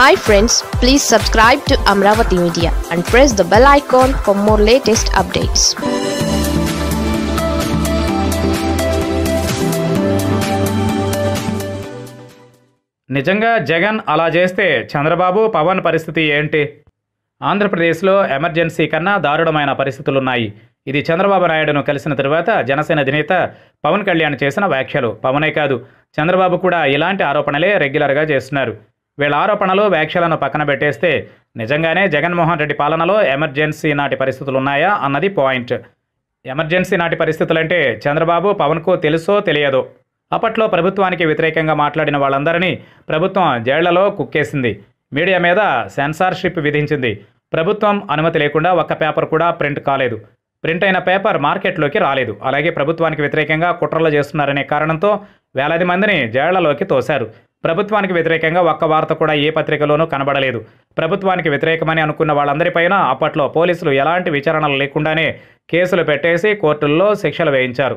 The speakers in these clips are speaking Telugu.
Hi friends, please subscribe to Amravati Media and press the bell icon for more latest updates. నిజంగా జగన్ అలా చేస్తే చంద్రబాబు పవన్ పరిస్థితి ఏంటి? ఆంధ్రప్రదేశ్లో ఎమర్జెన్సీ కన్నా దారుణమైన పరిస్థితులున్నాయి. ఇది చంద్రబాబు నాయుడును కలిసిన తరువాత జనసేన అధినేత పవన్ కళ్యాణ్ చేసిన వ్యాఖ్యలు. పవనే కాదు, చంద్రబాబు కూడా ఇలాంటి ఆరోపణలే రెగ్యులర్గా చేస్తున్నారు. వీళ్ళ ఆరోపణలు వ్యాఖ్యలను పక్కన పెట్టేస్తే నిజంగానే జగన్మోహన్ రెడ్డి పాలనలో ఎమర్జెన్సీ నాటి పరిస్థితులున్నాయా అన్నది పాయింట్. ఎమర్జెన్సీ నాటి పరిస్థితులంటే చంద్రబాబు పవన్కు తెలుసో తెలియదో అప్పట్లో ప్రభుత్వానికి వ్యతిరేకంగా మాట్లాడిన వాళ్ళందరినీ ప్రభుత్వం జైళ్లలో కుక్కేసింది. మీడియా మీద సెన్సార్షిప్ విధించింది. ప్రభుత్వం అనుమతి లేకుండా ఒక్క పేపర్ కూడా ప్రింట్ కాలేదు. ప్రింట్ అయిన పేపర్ మార్కెట్లోకి రాలేదు. అలాగే ప్రభుత్వానికి వ్యతిరేకంగా కుట్రలు చేస్తున్నారనే కారణంతో వేలాది మందిని జైళ్లలోకి తోశారు. ప్రభుత్వానికి వ్యతిరేకంగా ఒక్క వార్త కూడా ఏ పత్రికలోనూ కనబడలేదు. ప్రభుత్వానికి వ్యతిరేకమని అనుకున్న వాళ్ళందరిపైన అప్పట్లో పోలీసులు ఎలాంటి విచారణలు లేకుండానే కేసులు పెట్టేసి కోర్టుల్లో శిక్షలు వేయించారు.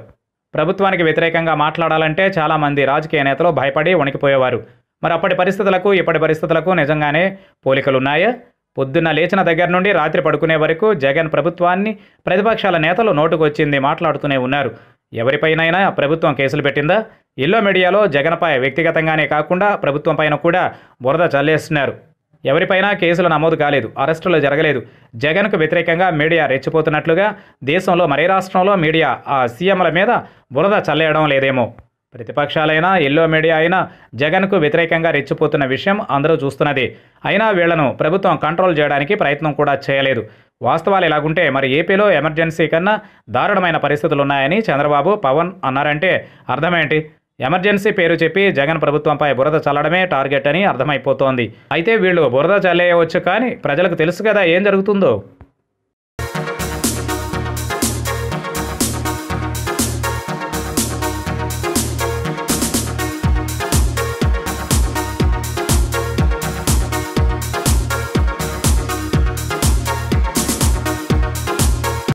ప్రభుత్వానికి వ్యతిరేకంగా మాట్లాడాలంటే చాలామంది రాజకీయ నేతలు భయపడి వణికిపోయేవారు. మరి అప్పటి పరిస్థితులకు ఇప్పటి పరిస్థితులకు నిజంగానే పోలికలున్నాయా? పొద్దున్న లేచిన దగ్గర నుండి రాత్రి పడుకునే వరకు జగన్ ప్రభుత్వాన్ని ప్రతిపక్షాల నేతలు నోటుకొచ్చింది మాట్లాడుతూనే ఉన్నారు. ఎవరిపైనైనా ప్రభుత్వం కేసులు పెట్టిందా? ఎల్లో మీడియాలో జగన్పై వ్యక్తిగతంగానే కాకుండా ప్రభుత్వం పైన కూడా బురద చల్లేస్తున్నారు. ఎవరిపైనా కేసులు నమోదు కాలేదు, అరెస్టులు జరగలేదు. జగన్కు వ్యతిరేకంగా మీడియా రెచ్చిపోతున్నట్లుగా దేశంలో మరే రాష్ట్రంలో మీడియా ఆ సీఎంల మీద బురద చల్లేయడం లేదేమో. ప్రతిపక్షాలైనా ఎల్లో మీడియా అయినా జగన్కు వ్యతిరేకంగా రెచ్చిపోతున్న విషయం అందరూ చూస్తున్నది. అయినా వీళ్లను ప్రభుత్వం కంట్రోల్ చేయడానికి ప్రయత్నం కూడా చేయలేదు. వాస్తవాలు ఇలాగుంటే మరి ఏపీలో ఎమర్జెన్సీ కన్నా దారుణమైన పరిస్థితులున్నాయని చంద్రబాబు పవన్ అన్నారంటే అర్థమేంటి? ఎమర్జెన్సీ పేరు చెప్పి జగన్ ప్రభుత్వంపై బురద చల్లడమే టార్గెట్ అని అర్థమైపోతోంది. అయితే వీళ్ళు బురద చల్లేయవచ్చు, కానీ ప్రజలకు తెలుసు కదా ఏం జరుగుతుందో.